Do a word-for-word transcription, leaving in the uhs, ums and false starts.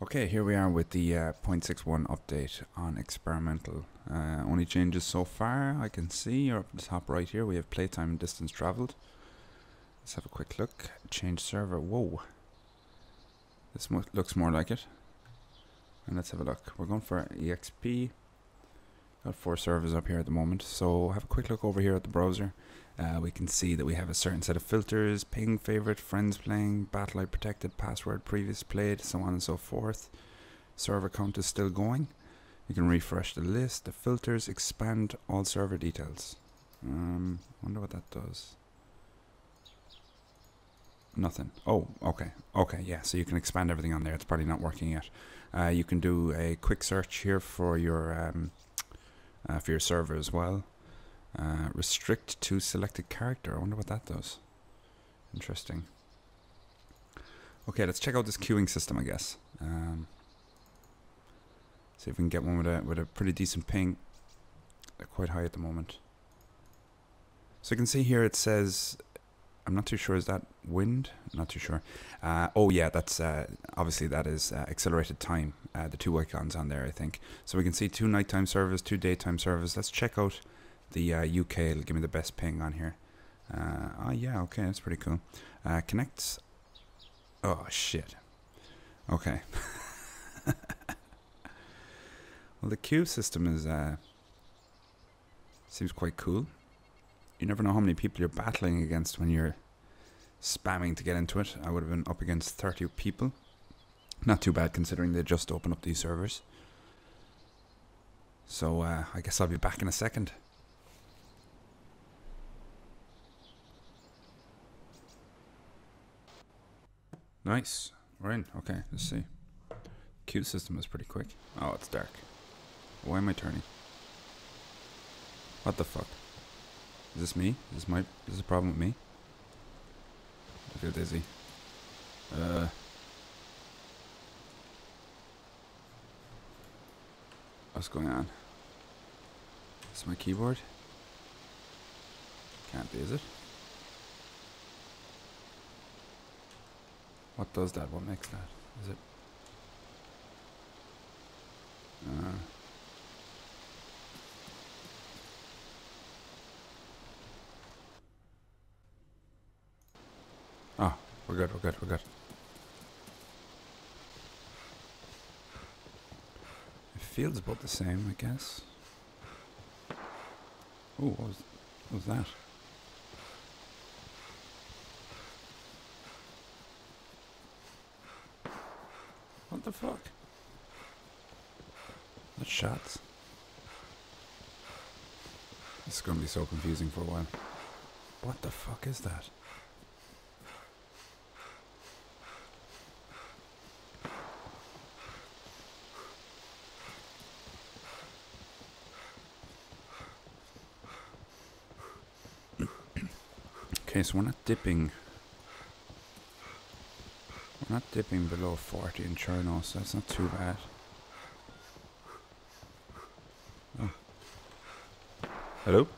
Okay, here we are with the uh, zero point six one update on experimental. Uh, only changes so far I can see are up at the top right here. We have playtime and distance traveled. Let's have a quick look. Change server. Whoa. This mo looks more like it. And let's have a look. We're going for E X P. Got four servers up here at the moment. So have a quick look over here at the browser. Uh, we can see that we have a certain set of filters: ping, favorite, friends playing, battle I protected, password, previous played, so on and so forth. Server count is still going. You can refresh the list, the filters, expand all server details. Um, wonder what that does. Nothing. Oh, okay. Okay, yeah, so you can expand everything on there. It's probably not working yet. Uh, you can do a quick search here for your, um, uh, for your server as well. Uh, restrict to selected character. I wonder what that does. Interesting. Okay, let's check out this queuing system, I guess. Um, see if we can get one with a with a pretty decent ping. They're quite high at the moment. So you can see here it says, I'm not too sure, is that wind? I'm not too sure. Uh, oh yeah, that's uh, obviously that is uh, accelerated time. Uh, the two icons on there, I think. So we can see two nighttime servers, two daytime servers. Let's check out the uh, U K. It'll give me the best ping on here. Uh, oh yeah, okay, that's pretty cool. Uh, connects. Oh shit. Okay. Well, the queue system is uh, seems quite cool. You never know how many people you're battling against when you're spamming to get into it. I would have been up against thirty people. Not too bad considering they just opened up these servers. So uh, I guess I'll be back in a second. Nice, we're in. Okay, let's see. Queue system is pretty quick. Oh, it's dark. Why am I turning? What the fuck? Is this me? Is this my? Is this a problem with me? I feel dizzy. Uh. What's going on? Is this my keyboard? Can't be, is it? What does that? What makes that? Is it? Uh, oh, we're good, we're good, we're good. It feels about the same, I guess. Oh, what was, what was that? What the fuck? That's shots. This is going to be so confusing for a while. What the fuck is that? Okay, so we're not dipping. We're not dipping below forty in Cherno, so that's not too bad. Oh. Hello?